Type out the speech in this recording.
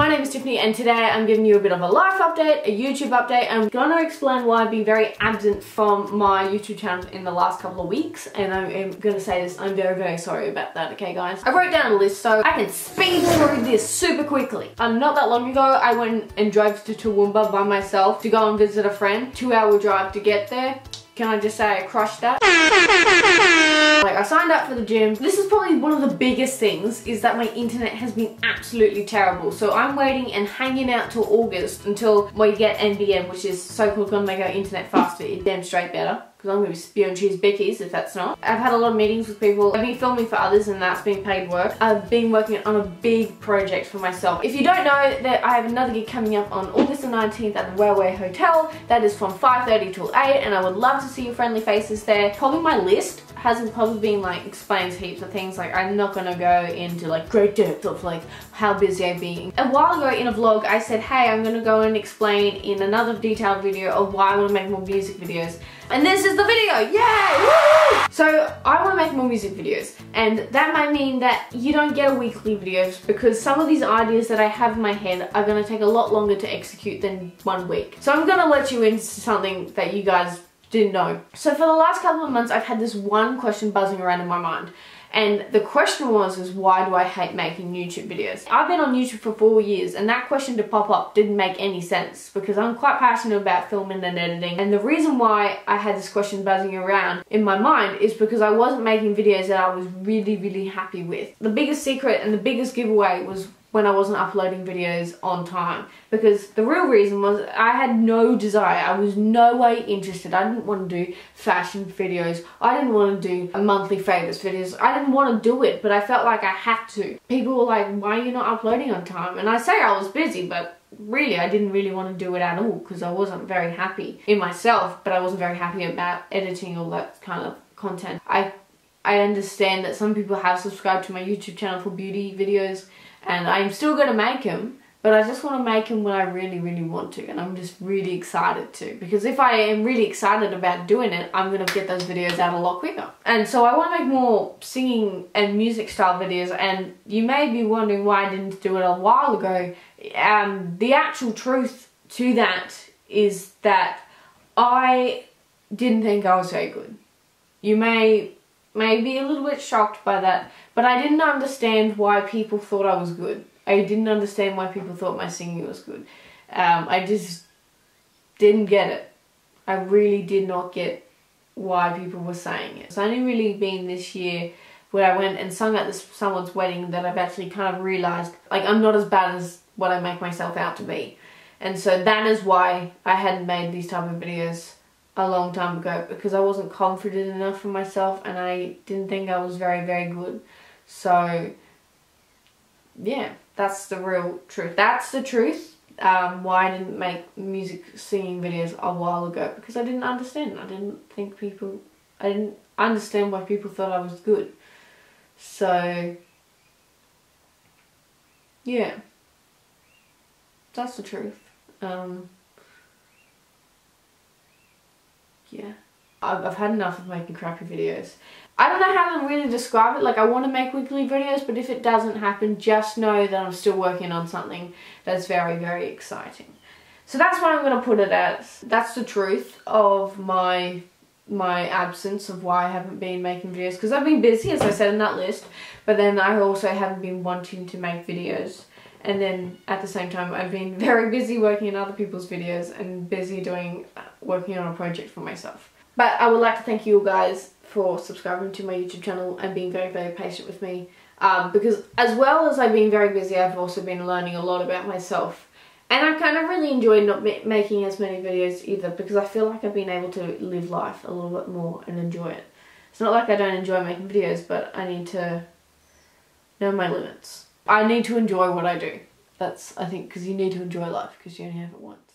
my name is Tiffany and today I'm giving you a bit of a life update, a YouTube update. I'm gonna explain why I've been very absent from my YouTube channel in the last couple of weeks, and I'm gonna say this, I'm very, very sorry about that, okay guys? I wrote down a list so I can speed through this super quickly. Not that long ago, I went and drove to Toowoomba by myself to go and visit a friend. 2-hour drive to get there. Can I just say I crushed that? Like, I signed up for the gym. This is probably one of the biggest things, is that my internet has been absolutely terrible. So I'm waiting and hanging out till August until we get NBN, which is so-called gonna make our internet faster. It's damn straight better. Because I'm going to be spewing cheese bickies if that's not. I've had a lot of meetings with people. I've been filming for others and that's been paid work. I've been working on a big project for myself. If you don't know, that I have another gig coming up on August the 19th at the Railway Hotel. That is from 5:30 till 8 and I would love to see your friendly faces there. Probably my list hasn't probably been like explains heaps of things. Like I'm not going to go into like great depth of like how busy I've been. A while ago in a vlog I said, hey, I'm going to go and explain in another detailed video of why I want to make more music videos. And this is the video, yay! Woo! So I want to make more music videos, and that might mean that you don't get a weekly videos because some of these ideas that I have in my head are going to take a lot longer to execute than 1 week. So I'm going to let you into something that you guys didn't know. So for the last couple of months I've had this one question buzzing around in my mind. And the question was, is why do I hate making YouTube videos? I've been on YouTube for 4 years and that question to pop up didn't make any sense because I'm quite passionate about filming and editing. And the reason why I had this question buzzing around in my mind is because I wasn't making videos that I was really, really happy with. The biggest secret and the biggest giveaway was when I wasn't uploading videos on time, because the real reason was I had no desire. I was no way interested. I didn't want to do fashion videos. I didn't want to do monthly favorites videos. I didn't want to do it, but I felt like I had to. People were like, why are you not uploading on time? And I say I was busy, but really I didn't really want to do it at all because I wasn't very happy in myself, but I wasn't very happy about editing all that kind of content. I understand that some people have subscribed to my YouTube channel for beauty videos, and I'm still going to make them, but I just want to make them when I really, really want to, and I'm just really excited to, because if I am really excited about doing it, I'm going to get those videos out a lot quicker. And so I want to make more singing and music style videos, and you may be wondering why I didn't do it a while ago. The actual truth to that is that I didn't think I was very good. You may be a little bit shocked by that, but I didn't understand why people thought I was good. I didn't understand why people thought my singing was good. I just didn't get it. I really did not get why people were saying it. It's only really been this year where I went and sung at someone's wedding that I've actually kind of realised, like, I'm not as bad as what I make myself out to be. And so that is why I hadn't made these type of videos a long time ago, because I wasn't confident enough for myself and I didn't think I was very, very good. So yeah, that's the real truth. That's the truth, why I didn't make music singing videos a while ago, because I didn't understand. I didn't understand why people thought I was good. So yeah, that's the truth. Yeah, I've had enough of making crappy videos. I don't know how to really describe it. Like, I want to make weekly videos, but if it doesn't happen, just know that I'm still working on something that's very, very exciting. So that's what I'm going to put it as. That's the truth of my absence of why I haven't been making videos, because I've been busy, as I said in that list, but then I also haven't been wanting to make videos. And then at the same time I've been very busy working on other people's videos and busy working on a project for myself. But I would like to thank you guys for subscribing to my YouTube channel and being very, very patient with me. Because as well as I've been very busy, I've also been learning a lot about myself. And I kind of really enjoy not making as many videos either, because I feel like I've been able to live life a little bit more and enjoy it. It's not like I don't enjoy making videos, but I need to know my limits. I need to enjoy what I do. That's, I think, because you need to enjoy life because you only have it once.